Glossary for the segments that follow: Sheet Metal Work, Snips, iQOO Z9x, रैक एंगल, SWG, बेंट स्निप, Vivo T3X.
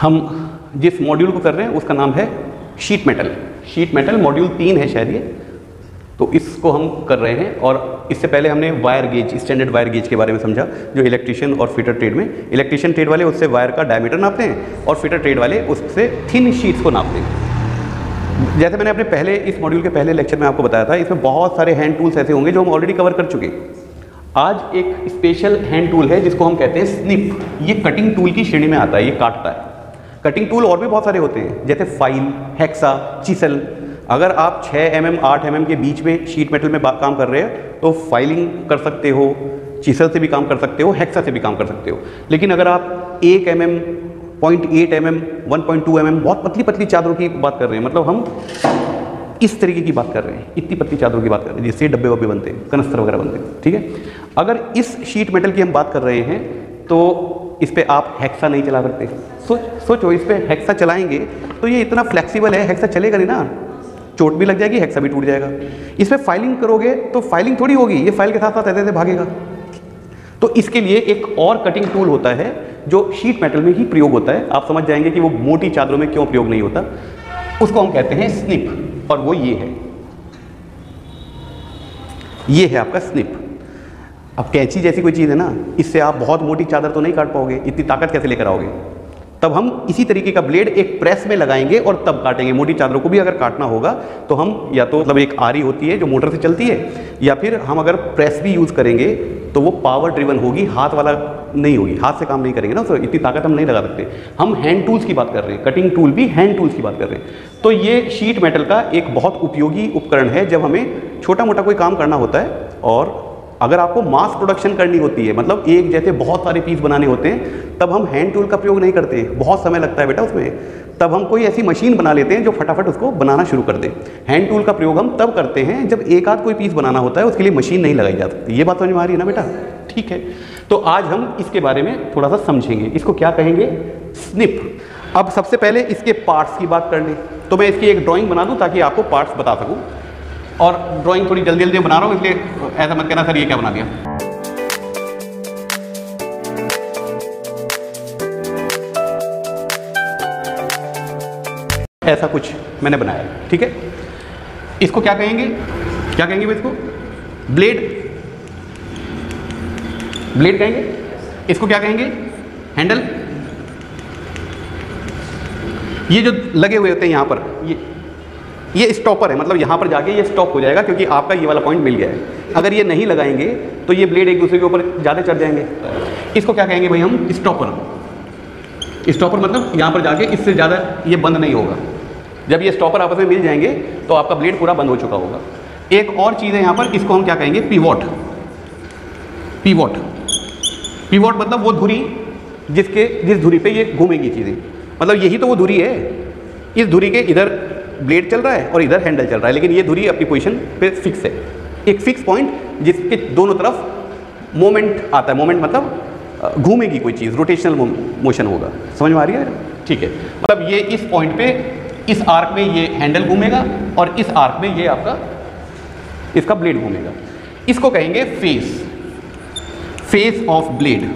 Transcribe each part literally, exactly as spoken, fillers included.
हम जिस मॉड्यूल को कर रहे हैं उसका नाम है sheet metal. Sheet metal module तीन है शायद ये, तो इसको हम कर रहे हैं। और इससे पहले हमने wire gauge, standard wire gauge के बारे में समझा, जो इलेक्ट्रिशियन और फिटर ट्रेड में, इलेक्ट्रिशियन ट्रेड वाले उससे वायर का डायमीटर नापते हैं और फिटर ट्रेड वाले उससे थिन शीट्स को नापते हैं। जैसे मैंने अपने पहले इस मॉड्यूल के पहले लेक्चर में आपको बताया था, इसमें बहुत सारे हैंड टूल्स ऐसे होंगे जो हम ऑलरेडी कवर कर चुके हैं। आज एक स्पेशल हैंड टूल है जिसको हम कहते हैं स्निप। ये कटिंग टूल की श्रेणी में आता है, ये काटता है। कटिंग टूल और भी बहुत सारे होते हैं, जैसे फाइल, हेक्सा, चिसल। अगर आप छह एम एम, आठ एम एम के बीच में शीट मेटल में काम कर रहे हैं तो फाइलिंग कर सकते हो, चिसल से भी काम कर सकते हो, हेक्सा से भी काम कर सकते हो। लेकिन अगर आप एक M M, point eight M M, one point two M M, बहुत पतली पतली चादरों की बात कर रहे हैं, मतलब हम इस तरीके की बात कर रहे हैं, इतनी पतली चादरों की बात कर रहे हैं जिससे डब्बे वब्बे बनते हैं, कनस्तर वगैरह बनते हैं, ठीक है। अगर इस शीट मेटल की हम बात कर रहे हैं तो इस पर आप हेक्सा नहीं चला सकते। सोच सोचो इस पर हेक्सा चलाएंगे तो ये इतना फ्लेक्सिबल है, हेक्सा चलेगा नहीं ना, चोट भी लग जाएगी, हेक्सा भी टूट जाएगा। इस पर फाइलिंग करोगे तो फाइलिंग थोड़ी होगी, ये फाइल के साथ साथ ऐसे ऐसे भागेगा। तो इसके लिए एक और कटिंग टूल होता है जो शीट मेटल में ही प्रयोग होता है। आप समझ जाएंगे कि वो मोटी चादरों में क्यों प्रयोग नहीं होता। उसको हम कहते हैं स्निप, और वो ये है, ये है आपका स्निप। अब कैंची जैसी कोई चीज़ है ना, इससे आप बहुत मोटी चादर तो नहीं काट पाओगे, इतनी ताकत कैसे लेकर आओगे। तब हम इसी तरीके का ब्लेड एक प्रेस में लगाएंगे और तब काटेंगे। मोटी चादरों को भी अगर काटना होगा तो हम या तो मतलब एक आरी होती है जो मोटर से चलती है, या फिर हम अगर प्रेस भी यूज़ करेंगे तो वो पावर ड्रिवन होगी, हाथ वाला नहीं होगी, हाथ से काम नहीं करेंगे ना, तो इतनी ताकत हम नहीं लगा सकते। हम हैंड टूल्स की बात कर रहे हैं, कटिंग टूल भी हैंड टूल्स की बात कर रहे हैं। तो ये शीट मेटल का एक बहुत उपयोगी उपकरण है जब हमें छोटा मोटा कोई काम करना होता है, और अगर आपको मास प्रोडक्शन करनी होती है, मतलब एक जैसे बहुत सारे पीस बनाने होते हैं, तब हम हैंड टूल का प्रयोग नहीं करते, बहुत समय लगता है बेटा उसमें। तब हम कोई ऐसी मशीन बना लेते हैं जो फटाफट उसको बनाना शुरू कर दे। हैंड टूल का प्रयोग हम तब करते हैं जब एक आध कोई पीस बनाना होता है, उसके लिए मशीन नहीं लगाई जा सकती। ये बात समझ में आ रही है ना बेटा, ठीक है। तो आज हम इसके बारे में थोड़ा सा समझेंगे, इसको क्या कहेंगे, स्निप। अब सबसे पहले इसके पार्ट्स की बात कर लें, तो मैं इसकी एक ड्राइंग बना दूं ताकि आपको पार्ट्स बता सकूं। और ड्राइंग थोड़ी जल्दी जल्दी बना रहा हूँ, इसलिए ऐसा मत कहना सर ये क्या बना दिया। ऐसा कुछ मैंने बनाया, ठीक है। इसको क्या कहेंगे, क्या कहेंगे भाई इसको, ब्लेड, ब्लेड कहेंगे। इसको क्या कहेंगे, हैंडल। ये जो लगे हुए होते हैं यहाँ पर, ये ये स्टॉपर है, मतलब यहाँ पर जाके ये स्टॉप हो जाएगा क्योंकि आपका ये वाला पॉइंट मिल गया है। अगर ये नहीं लगाएंगे तो ये ब्लेड एक दूसरे के ऊपर ज़्यादा चढ़ जाएंगे। इसको क्या कहेंगे भाई हम, स्टॉपर। स्टॉपर मतलब यहाँ पर जाके इससे ज़्यादा ये बंद नहीं होगा। जब ये स्टॉपर आपस में मिल जाएंगे तो आपका ब्लेड पूरा बंद हो चुका होगा। एक और चीज़ है यहाँ पर, इसको हम क्या कहेंगे, पिवोट। पिवोट पिवोट मतलब वो धुरी जिसके जिस धुरी पर ये घूमेंगी चीज़ें, मतलब यही तो वो धुरी है। इस धुरी के इधर ब्लेड चल रहा है और इधर हैंडल चल रहा है, लेकिन ये धुरी अपनी पोजीशन पे फिक्स है। एक फिक्स पॉइंट जिसके दोनों तरफ मोमेंट आता है, मोमेंट मतलब घूमेगी कोई चीज़, रोटेशनल मोशन होगा। समझ में आ रही है, ठीक है। मतलब ये इस पॉइंट पे, इस आर्क में ये हैंडल घूमेगा और इस आर्क में ये आपका इसका ब्लेड घूमेगा। इसको कहेंगे फेस, फेस ऑफ ब्लेड।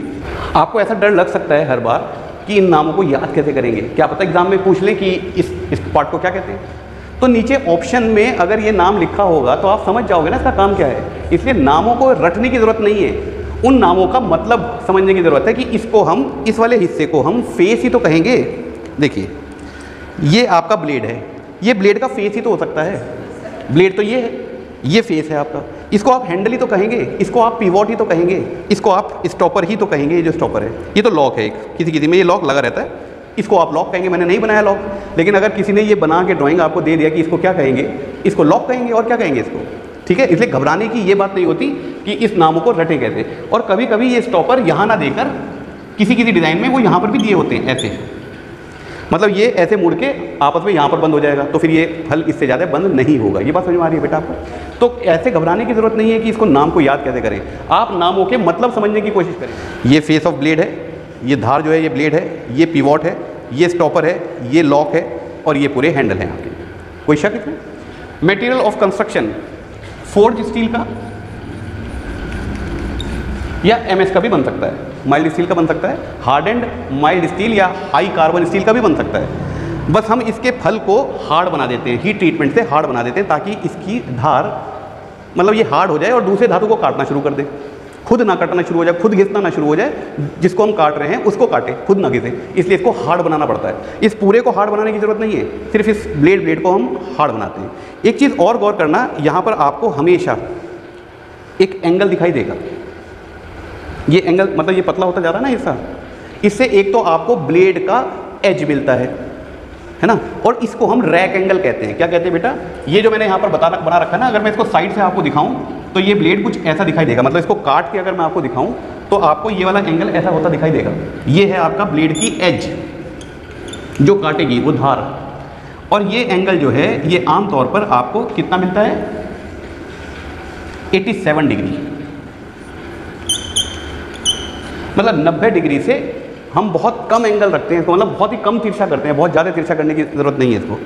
आपको ऐसा डर लग सकता है हर बार कि इन नामों को याद कैसे करेंगे, क्या पता एग्जाम में पूछ लें कि इस इस पार्ट को क्या कहते हैं। तो नीचे ऑप्शन में अगर ये नाम लिखा होगा तो आप समझ जाओगे ना इसका काम क्या है। इसलिए नामों को रटने की ज़रूरत नहीं है, उन नामों का मतलब समझने की ज़रूरत है कि इसको हम, इस वाले हिस्से को हम फेस ही तो कहेंगे। देखिए ये आपका ब्लेड है, ये ब्लेड का फेस ही तो हो सकता है। ब्लेड तो ये है, ये फेस है आपका। इसको आप हैंडल ही तो कहेंगे, इसको आप पिवोट ही तो कहेंगे, इसको आप स्टॉपर ही तो कहेंगे। ये जो स्टॉपर है ये तो लॉक है, एक किसी किसी में ये लॉक लगा रहता है, इसको आप लॉक कहेंगे। मैंने नहीं बनाया लॉक, लेकिन अगर किसी ने ये बना के ड्राइंग आपको दे दिया कि इसको क्या कहेंगे, इसको लॉक कहेंगे और क्या कहेंगे इसको, ठीक है। इसलिए घबराने की ये बात नहीं होती कि इस नामों को रटे कैसे। और कभी कभी ये स्टॉपर यहाँ ना देकर किसी किसी डिज़ाइन में वो यहाँ पर भी दिए होते हैं ऐसे, मतलब ये ऐसे मुड़ के आपस में यहाँ पर बंद हो जाएगा, तो फिर ये फल इससे ज़्यादा बंद नहीं होगा। ये बात समझ में आ रही है बेटा आपको। तो ऐसे घबराने की ज़रूरत नहीं है कि इसको नाम को याद कैसे करें, आप नामों के मतलब समझने की कोशिश करें। ये फेस ऑफ ब्लेड है, ये धार जो है ये ब्लेड है, ये पिवोट है, ये स्टॉपर है, ये लॉक है और ये पूरे हैंडल हैं आपके। कोई शक इसमें? Material of construction, forge steel का या एम एस का भी बन सकता है। माइल्ड स्टील का बन सकता है, हार्डेंड माइल्ड स्टील या हाई कार्बन स्टील का भी बन सकता है। बस हम इसके फल को हार्ड बना देते हैं, हीट ट्रीटमेंट से हार्ड बना देते हैं ताकि इसकी धार मतलब ये हार्ड हो जाए और दूसरे धातु को काटना शुरू कर दे, खुद ना काटना शुरू हो जाए, खुद घिसना ना शुरू हो जाए, जिसको हम काट रहे हैं उसको काटे, खुद ना घिसे, इसलिए इसको हार्ड बनाना पड़ता है। इस पूरे को हार्ड बनाने की ज़रूरत नहीं है, सिर्फ इस ब्लेड ब्लेड को हम हार्ड बनाते हैं। एक चीज़ और गौर करना, यहाँ पर आपको हमेशा एक एंगल दिखाई देगा, ये एंगल मतलब ये पतला होता जा रहा है ना हिस्सा, इससे एक तो आपको ब्लेड का एज मिलता है है ना, और इसको हम रैक एंगल कहते हैं। क्या कहते हैं बेटा? ये जो मैंने यहाँ पर बता बना रखा है ना, अगर मैं इसको साइड से आपको दिखाऊँ तो ये ब्लेड कुछ ऐसा दिखाई देगा, मतलब इसको काट के अगर मैं आपको दिखाऊं तो आपको ये वाला एंगल ऐसा होता दिखाई देगा। ये है आपका ब्लेड की एज जो काटेगी वो धार, और ये एंगल जो है ये आमतौर पर आपको कितना मिलता है? सत्तासी डिग्री, मतलब नब्बे डिग्री से हम बहुत कम एंगल रखते हैं, तो मतलब बहुत ही कम तिरछा करते हैं, बहुत ज़्यादा तिरछा करने की ज़रूरत नहीं है इसको।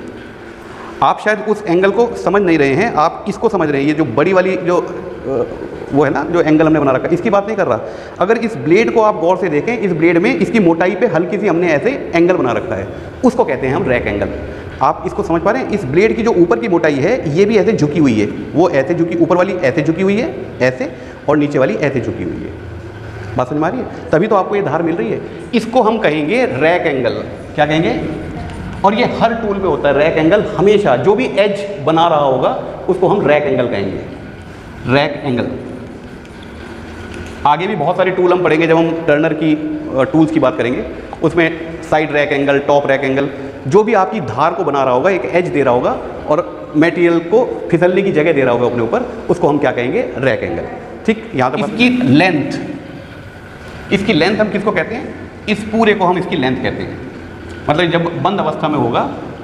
आप शायद उस एंगल को समझ नहीं रहे हैं, आप इसको समझ रहे हैं, ये जो बड़ी वाली जो वो है ना जो एंगल हमने बना रखा है, इसकी बात नहीं कर रहा। अगर इस ब्लेड को आप गौर से देखें, इस ब्लेड में इसकी मोटाई पे हल्की सी हमने ऐसे एंगल बना रखा है, उसको कहते हैं हम रैक एंगल। आप इसको समझ पा रहे हैं? इस ब्लेड की जो ऊपर की मोटाई है ये भी ऐसे झुकी हुई है, वो ऐसे झुकी, ऊपर वाली ऐसे झुकी हुई है ऐसे, और नीचे वाली ऐसे झुकी हुई है। बात समझ में आ रही है? तभी तो आपको ये धार मिल रही है, इसको हम कहेंगे रैक एंगल। क्या कहेंगे? और ये हर टूल पे होता है रैक एंगल, हमेशा जो भी एज बना रहा होगा उसको हम रैक एंगल कहेंगे, रैक एंगल। आगे भी बहुत सारे टूल हम पढ़ेंगे जब हम टर्नर की टूल्स की बात करेंगे, उसमें side रैक एंगल, top रैक एंगल, जो भी आपकी धार को बना रहा होगा, एक एज दे रहा होगा और मटेरियल को फिसलने की जगह दे रहा होगा अपने ऊपर, उसको हम क्या कहेंगे? रैक एंगल। ठीक, यहाँ तक। इसकी लेंथ, इसकी लेंथ हम किसको कहते हैं? इस पूरे को हम इसकी लेंथ कहते हैं, मतलब जब बंद अवस्था में होगा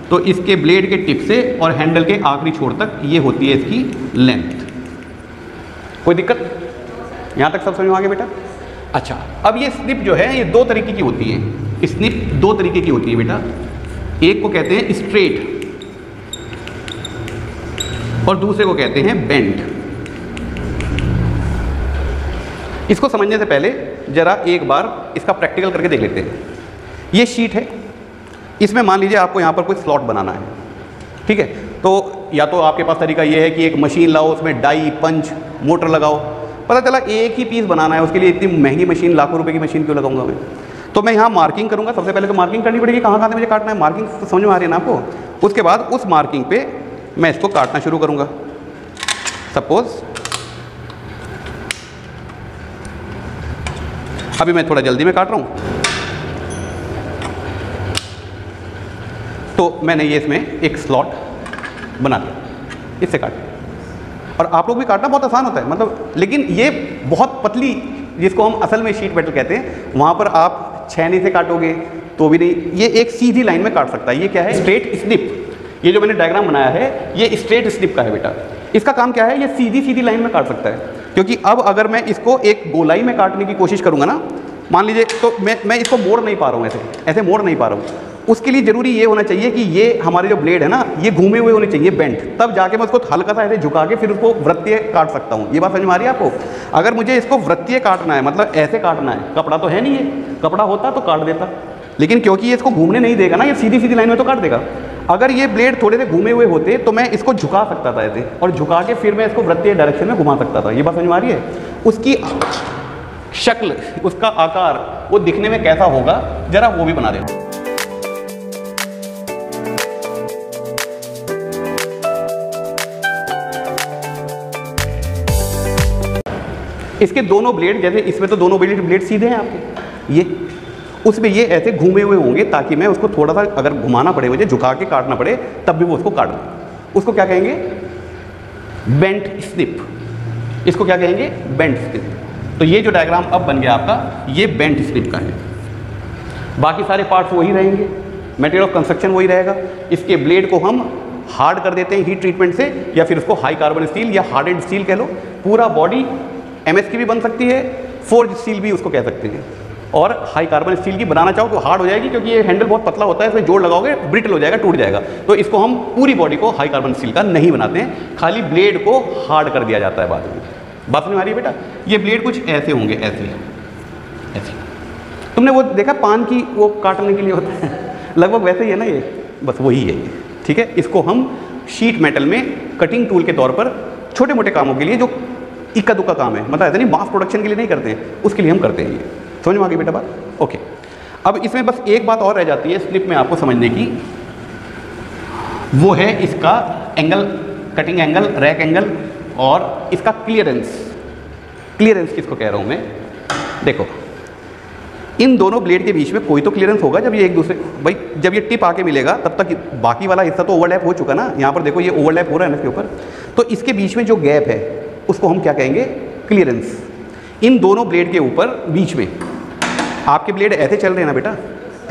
तो इसके ब्लेड के टिप से और हैंडल के आखिरी छोर तक ये होती है इसकी लेंथ। कोई दिक्कत? यहाँ तक सब समझ में आ गया बेटा? अच्छा, अब ये स्निप जो है ये दो तरीके की होती है। स्निप दो तरीके की होती है बेटा, एक को कहते हैं स्ट्रेट और दूसरे को कहते हैं बेंड। इसको समझने से पहले जरा एक बार इसका प्रैक्टिकल करके देख लेते हैं। ये शीट है, इसमें मान लीजिए आपको यहाँ पर कोई स्लॉट बनाना है, ठीक है? तो या तो आपके पास तरीका ये है कि एक मशीन लाओ, उसमें डाई, पंच, मोटर लगाओ। पता चला एक ही पीस बनाना है, उसके लिए इतनी महंगी मशीन, लाखों रुपए की मशीन क्यों लगाऊंगा मैं? तो मैं यहाँ मार्किंग करूँगा, सबसे पहले तो मार्किंग करनी पड़ेगी, कहाँ कहाँ से मुझे काटना है, मार्किंग तो समझ में आ रही है ना आपको। उसके बाद उस मार्किंग पर मैं इसको काटना शुरू करूँगा। सपोज अभी मैं थोड़ा जल्दी में काट रहा हूँ, तो मैंने ये इसमें एक स्लॉट बना दिया, इससे काट। और आप लोग भी काटना बहुत आसान होता है, मतलब, लेकिन ये बहुत पतली, जिसको हम असल में शीट मेटल कहते हैं, वहाँ पर आप छैनी से काटोगे तो भी नहीं, ये एक सीधी लाइन में काट सकता है। ये क्या है? Straight snip. ये जो मैंने डायग्राम बनाया है ये स्ट्रेट स्निप का है बेटा। इसका काम क्या है? ये सीधी सीधी लाइन में काट सकता है, क्योंकि अब अगर मैं इसको एक गोलाई में काटने की कोशिश करूँगा ना, मान लीजिए, तो मैं मैं इसको मोड़ नहीं पा रहा हूँ, ऐसे ऐसे मोड़ नहीं पा रहा हूँ। उसके लिए ज़रूरी ये होना चाहिए कि ये हमारे जो ब्लेड है ना ये घूमे हुए होने चाहिए, बेंट, तब जाके मैं उसको हल्का सा ऐसे झुका के फिर उसको वृत्तीय काट सकता हूँ। ये बात समझ में आ रही है आपको? अगर मुझे इसको वृत्तीय काटना है, मतलब ऐसे काटना है, कपड़ा तो है नहीं है, कपड़ा होता तो काट देता, लेकिन क्योंकि ये इसको घूमने नहीं देगा ना, ये सीधी सीधी लाइन में तो काट देगा। अगर ये ब्लेड थोड़े से घूमे हुए होते तो मैं इसको झुका सकता था ऐसे, और झुका के फिर मैं इसको वृत्तीय डायरेक्शन में घुमा सकता था। ये बात समझ में आ रही है? उसकी शक्ल, उसका आकार, वो दिखने में कैसा होगा जरा वो भी बना देना। इसके दोनों ब्लेड, जैसे इसमें तो दोनों ब्लेड ब्लेड सीधे हैं आपके, ये उसमें ये ऐसे घूमे हुए होंगे ताकि मैं उसको थोड़ा सा अगर घुमाना पड़े, मुझे झुका के काटना पड़े, तब भी वो उसको काट दे। उसको क्या कहेंगे? बेंट स्निप। इसको क्या कहेंगे? बेंट स्निप। तो ये जो डायग्राम अब बन गया आपका, ये बेंट स्निप का है। बाकी सारे पार्ट्स वही रहेंगे, मटेरियल ऑफ कंस्ट्रक्शन वही रहेगा। इसके ब्लेड को हम हार्ड कर देते हैं हीट ट्रीटमेंट से, या फिर उसको हाई कार्बन स्टील या हार्डेंड स्टील कह लो। पूरा बॉडी एमएस की भी बन सकती है, फोर्ज स्टील भी उसको कह सकते हैं, और हाई कार्बन स्टील की बनाना चाहो तो हार्ड हो जाएगी, क्योंकि ये हैंडल बहुत पतला होता है, इसमें जोड़ लगाओगे ब्रिटल हो जाएगा, टूट जाएगा। तो इसको हम पूरी बॉडी को हाई कार्बन स्टील का नहीं बनाते हैं, खाली ब्लेड को हार्ड कर दिया जाता है बाद में। बात नहीं आ रही बेटा? ये ब्लेड कुछ ऐसे होंगे, ऐसे ऐसे तुमने वो देखा पान की वो काटने के लिए होता है, लगभग वैसे ही है ना ये, बस वही है ये। ठीक है, इसको हम शीट मेटल में कटिंग टूल के तौर पर छोटे मोटे कामों के लिए, जो इक्का दुक्का काम है, मतलब ऐसा नहीं मास प्रोडक्शन के लिए नहीं करते हैं, उसके लिए हम करते हैं ये। समझ में आ गई बेटा बात? ओके, अब इसमें बस एक बात और रह जाती है स्लिप में आपको समझने की, वो है इसका angle, cutting angle, रैक एंगल और इसका क्लियरेंस। क्लियरेंस किसको कह रहा हूँ मैं, देखो इन दोनों ब्लेड के बीच में कोई तो क्लियरेंस होगा, जब ये एक दूसरे, भाई जब ये टिप आके मिलेगा तब तक बाकी वाला हिस्सा तो ओवरलैप हो चुका ना। यहाँ पर देखो ये ओवरलैप हो रहा है ना इसके ऊपर, तो इसके बीच में जो गैप है उसको हम क्या कहेंगे, क्लियरेंस। इन दोनों ब्लेड के ऊपर बीच में आपके ब्लेड ऐसे चल रहे हैं ना बेटा,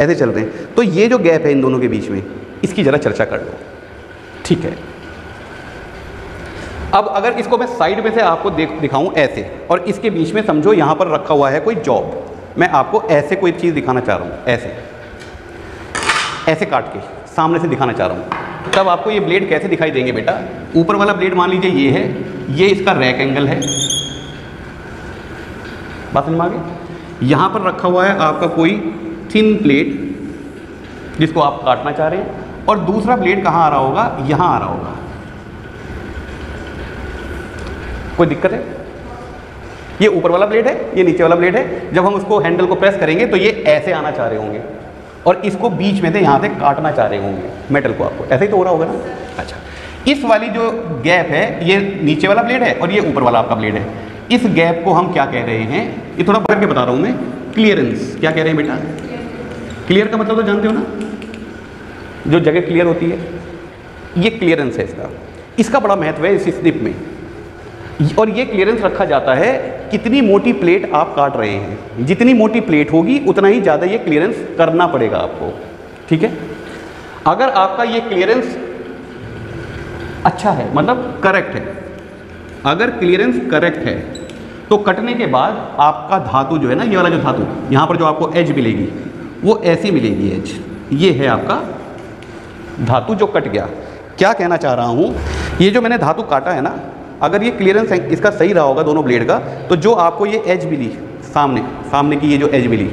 ऐसे चल रहे हैं, तो ये जो गैप है इन दोनों के बीच में, इसकी ज़रा चर्चा कर लो। ठीक है, अब अगर इसको मैं साइड में से आपको दिखाऊं ऐसे, और इसके बीच में समझो यहाँ पर रखा हुआ है कोई जॉब, मैं आपको ऐसे कोई चीज़ दिखाना चाह रहा हूँ, ऐसे ऐसे काट के सामने से दिखाना चाह रहा हूँ, तब आपको ये ब्लेड कैसे दिखाई देंगे बेटा। ऊपर वाला ब्लेड मान लीजिए ये है, ये इसका रैक एंगल है, बात समझ में आ गई। यहाँ पर रखा हुआ है आपका कोई थिन प्लेट जिसको आप काटना चाह रहे हैं, और दूसरा ब्लेड कहाँ आ रहा होगा, यहाँ आ रहा होगा। कोई दिक्कत है? ये ऊपर वाला ब्लेड है, ये नीचे वाला ब्लेड है, जब हम उसको हैंडल को प्रेस करेंगे तो ये ऐसे आना चाह रहे होंगे, और इसको बीच में से यहाँ से काटना चाह रहे होंगे मेटल को, आपको ऐसे ही तो हो रहा होगा ना। अच्छा, इस वाली जो गैप है, ये नीचे वाला ब्लेड है और ये ऊपर वाला आपका ब्लेड है, इस गैप को हम क्या कह रहे हैं, ये थोड़ा पकड़ के बता रहा हूँ मैं, क्लियरेंस। क्या कह रहे हैं बेटा? क्लियर का मतलब तो जानते हो ना, जो जगह क्लियर होती है, ये क्लियरेंस है इसका। इसका बड़ा महत्व है इस स्लिप में, और ये क्लियरेंस रखा जाता है कितनी मोटी प्लेट आप काट रहे हैं। जितनी मोटी प्लेट होगी उतना ही ज़्यादा ये क्लियरेंस करना पड़ेगा आपको। ठीक है, अगर आपका ये क्लियरेंस अच्छा है, मतलब करेक्ट है, अगर क्लियरेंस करेक्ट है तो कटने के बाद आपका धातु जो है ना, ये वाला जो धातु, यहाँ पर जो आपको एज मिलेगी वो ऐसी मिलेगी एज, ये है आपका धातु जो कट गया। क्या कहना चाह रहा हूँ, ये जो मैंने धातु काटा है ना, अगर ये क्लियरेंस इसका सही रहा होगा दोनों ब्लेड का, तो जो आपको ये एज मिली सामने, सामने की ये जो एज मिली,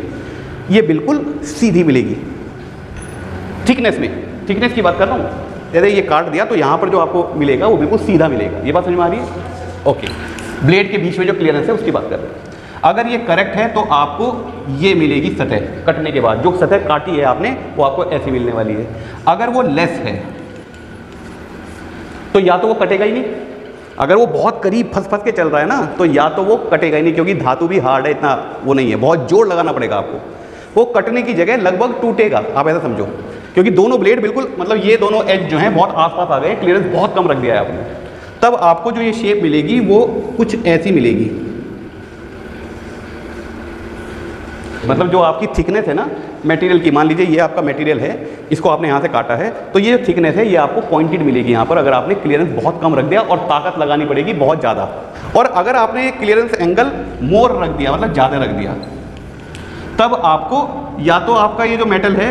ये बिल्कुल सीधी मिलेगी। थिकनेस में, थिकनेस की बात कर रहा हूँ, जैसे ये काट दिया तो यहाँ पर जो आपको मिलेगा वो बिल्कुल सीधा मिलेगा। ये बात समझ में आ रही है? ओके, ब्लेड के बीच में जो क्लियरेंस है उसकी बात कर रहे हैं। अगर ये करेक्ट है तो आपको ये मिलेगी सतह, कटने के बाद जो सतह काटी है आपने वो आपको ऐसी मिलने वाली है। अगर वो लेस है तो या तो वो कटेगा ही नहीं, अगर वो बहुत करीब फंस फंस के चल रहा है ना, तो या तो वो कटेगा ही नहीं, क्योंकि धातु भी हार्ड है, इतना वो नहीं है, बहुत जोर लगाना पड़ेगा आपको, वो कटने की जगह लगभग टूटेगा, आप ऐसा समझो, क्योंकि दोनों ब्लेड बिल्कुल, मतलब ये दोनों एज जो हैं बहुत आसपास आ गए, क्लियरेंस बहुत कम रख दिया है आपने, तब आपको जो ये शेप मिलेगी वो कुछ ऐसी मिलेगी। मतलब जो आपकी थिकनेस है ना मटेरियल की, मान लीजिए ये आपका मटेरियल है, इसको आपने यहाँ से काटा है, तो ये थिकनेस है ये आपको पॉइंटेड मिलेगी यहाँ पर, अगर आपने क्लियरेंस बहुत कम रख दिया, और ताकत लगानी पड़ेगी बहुत ज़्यादा। और अगर आपने क्लियरेंस एंगल मोर रख दिया, मतलब ज़्यादा रख दिया, तब आपको या तो आपका ये जो मेटल है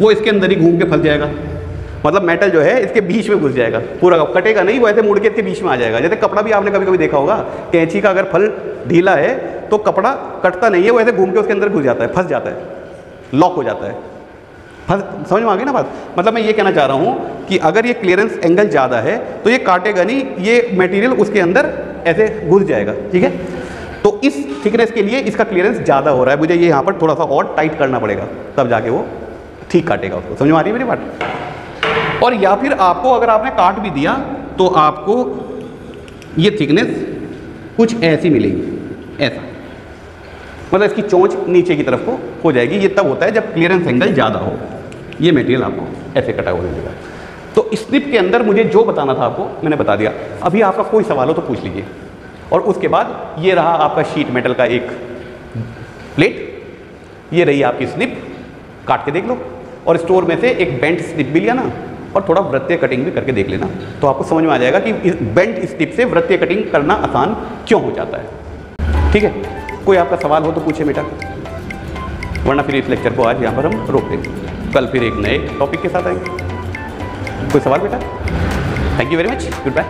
वो इसके अंदर ही घूम के फंस जाएगा, मतलब मेटल जो है इसके बीच में घुस जाएगा, पूरा कटेगा नहीं, वो ऐसे मुड़ के इसके बीच में आ जाएगा। जैसे कपड़ा भी आपने कभी कभी देखा होगा, कैंची का अगर फल ढीला है तो कपड़ा कटता नहीं है, वो ऐसे घूम के उसके अंदर घुस जाता है, फंस जाता है, लॉक हो जाता है। फंस, समझ में आ गई ना बात? मतलब मैं ये कहना चाह रहा हूँ कि अगर ये क्लियरेंस एंगल ज़्यादा है तो ये काटेगा नहीं, ये मटेरियल उसके अंदर ऐसे घुस जाएगा। ठीक है, तो इस थिकनेस के लिए इसका क्लियरेंस ज़्यादा हो रहा है, मुझे ये यहाँ पर थोड़ा सा और टाइट करना पड़ेगा, तब जाके वो ठीक काटेगा उसको। समझ में आ रही है मेरी बात? और या फिर आपको, अगर आपने काट भी दिया तो आपको ये थिकनेस कुछ ऐसी मिलेगी, ऐसा, मतलब इसकी चोंच नीचे की तरफ को हो जाएगी। ये तब होता है जब क्लियरेंस एंगल ज़्यादा हो, ये मटेरियल आपको ऐसे कटा हुआ मिलेगा। तो स्लिप के अंदर मुझे जो बताना था आपको मैंने बता दिया। अभी आपका कोई सवाल हो तो पूछ लीजिए। और उसके बाद ये रहा आपका शीट मेटल का एक प्लेट, ये रही आपकी स्लिप, काट के देख लो, और स्टोर में से एक बेंट स्लिप भी लिया ना, और थोड़ा वृत्तीय कटिंग भी करके देख लेना, तो आपको समझ में आ जाएगा कि इस बेंट स्लिप से वृत्तीय कटिंग करना आसान क्यों हो जाता है। ठीक है, कोई आपका सवाल हो तो पूछे बेटा, वरना फिर इस लेक्चर को आज यहाँ पर हम रोक देंगे, कल फिर एक नए टॉपिक के साथ आएंगे। कोई सवाल बेटा? Thank you very much, good bye.